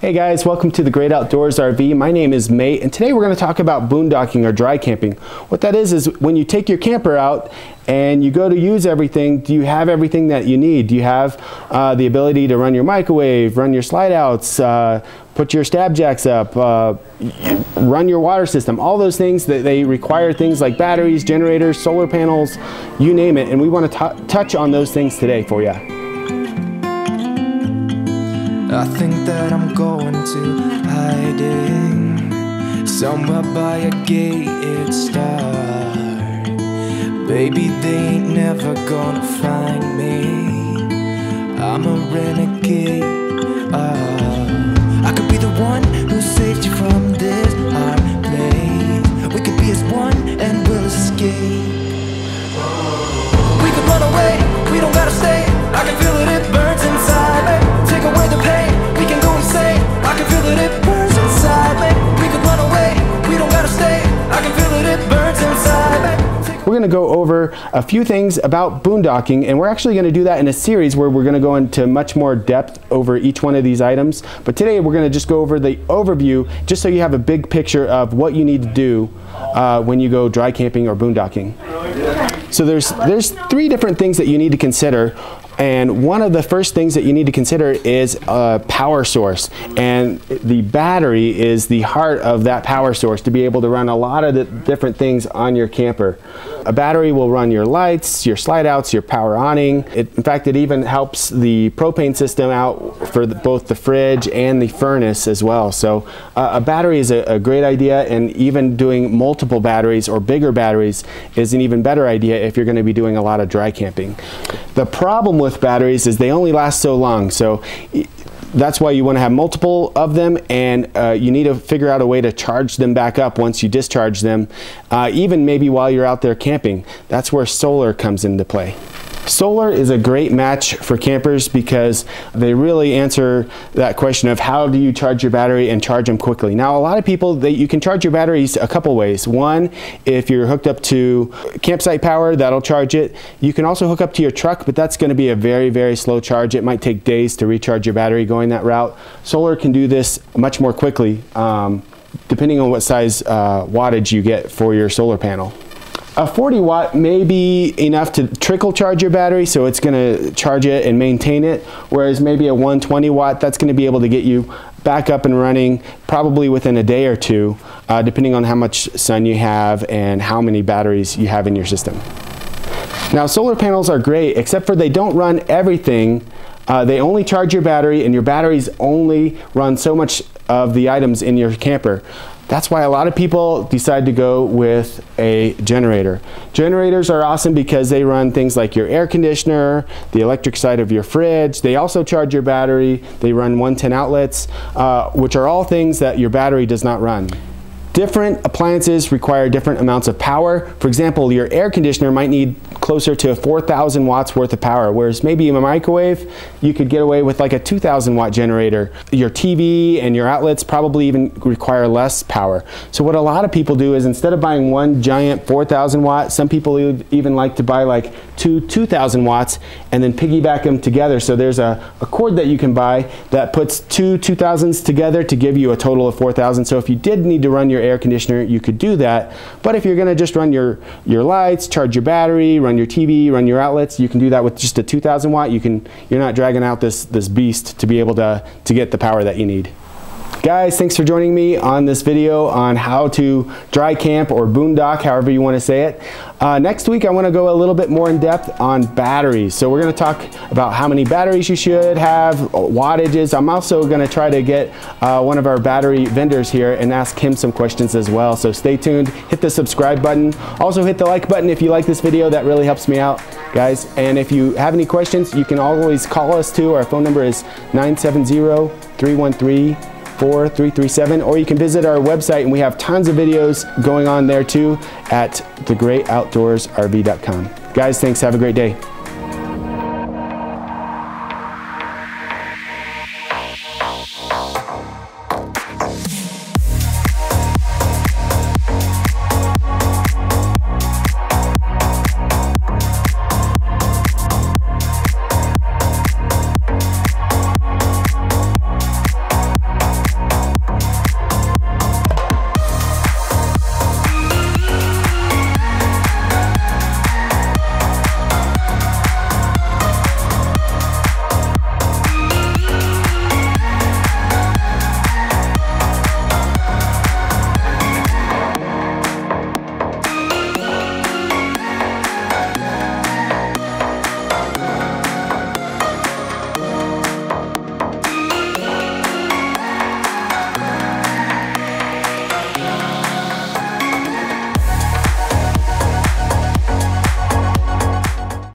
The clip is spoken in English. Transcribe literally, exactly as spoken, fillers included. Hey guys, welcome to The Great Outdoors R V. My name is Mait, and today we're going to talk about boondocking or dry camping. What that is is when you take your camper out and you go to use everything, do you have everything that you need? Do you have uh, the ability to run your microwave, run your slide outs, uh, put your stab jacks up, uh, run your water system, all those things that they require, things like batteries, generators, solar panels, you name it, and we want to touch on those things today for you. I think that I'm going to hiding somewhere by a gated star. Baby, they ain't never gonna find me. I'm a renegade. Oh. I could be the one who saved you from this hard place. We could be as one and we'll escape. We could run away, we don't gotta stay. I can feel it, it burns inside me. Take away the pain, we can go insane. I can feel it, it burns inside me. We can run away, we don't gotta stay. I can feel it, it burns inside me. We're gonna go over a few things about boondocking, and we're actually gonna do that in a series where we're gonna go into much more depth over each one of these items. But today we're gonna just go over the overview, just so you have a big picture of what you need to do uh, when you go dry camping or boondocking. So there's, there's three different things that you need to consider. And one of the first things that you need to consider is a power source. And the battery is the heart of that power source to be able to run a lot of the different things on your camper. A battery will run your lights, your slide outs, your power awning. It, in fact, it even helps the propane system out for the, both the fridge and the furnace as well. So uh, a battery is a, a great idea, and even doing multiple batteries or bigger batteries is an even better idea if you're gonna be doing a lot of dry camping. The problem with batteries is they only last so long, so that's why you want to have multiple of them, and uh, you need to figure out a way to charge them back up once you discharge them, uh, even maybe while you're out there camping. That's where solar comes into play. Solar is a great match for campers because they really answer that question of how do you charge your battery and charge them quickly. Now, a lot of people, they, you can charge your batteries a couple ways. One, if you're hooked up to campsite power, that'll charge it. You can also hook up to your truck, but that's going to be a very, very slow charge. It might take days to recharge your battery going that route. Solar can do this much more quickly, um, depending on what size uh, wattage you get for your solar panel. A forty watt may be enough to trickle charge your battery, so it's gonna charge it and maintain it, whereas maybe a one twenty watt, that's gonna be able to get you back up and running probably within a day or two, uh, depending on how much sun you have and how many batteries you have in your system. Now, solar panels are great, except for they don't run everything. Uh, they only charge your battery, and your batteries only run so much of the items in your camper. That's why a lot of people decide to go with a generator. Generators are awesome because they run things like your air conditioner, the electric side of your fridge. They also charge your battery. They run one ten outlets, uh, which are all things that your battery does not run. Different appliances require different amounts of power. For example, your air conditioner might need closer to four thousand watts worth of power, whereas maybe in a microwave, you could get away with like a two thousand watt generator. Your T V and your outlets probably even require less power. So what a lot of people do is, instead of buying one giant four thousand watt, some people would even like to buy like two 2,000 watts and then piggyback them together. So there's a, a cord that you can buy that puts two 2,000s together to give you a total of four thousand. So if you did need to run your air conditioner, you could do that. But if you're going to just run your your lights, charge your battery, run your T V, run your outlets, you can do that with just a two thousand watt. You can you're not dragging out this this beast to be able to to get the power that you need. Guys, thanks for joining me on this video on how to dry camp or boondock, however you want to say it. Uh, next week, I want to go a little bit more in depth on batteries. So we're going to talk about how many batteries you should have, wattages. I'm also going to try to get uh, one of our battery vendors here and ask him some questions as well. So stay tuned, hit the subscribe button. Also hit the like button if you like this video. That really helps me out, guys. And if you have any questions, you can always call us too. Our phone number is nine seven zero, three one three, four three three seven, or you can visit our website, and we have tons of videos going on there too at the great outdoors R V dot com. Guys, thanks. Have a great day.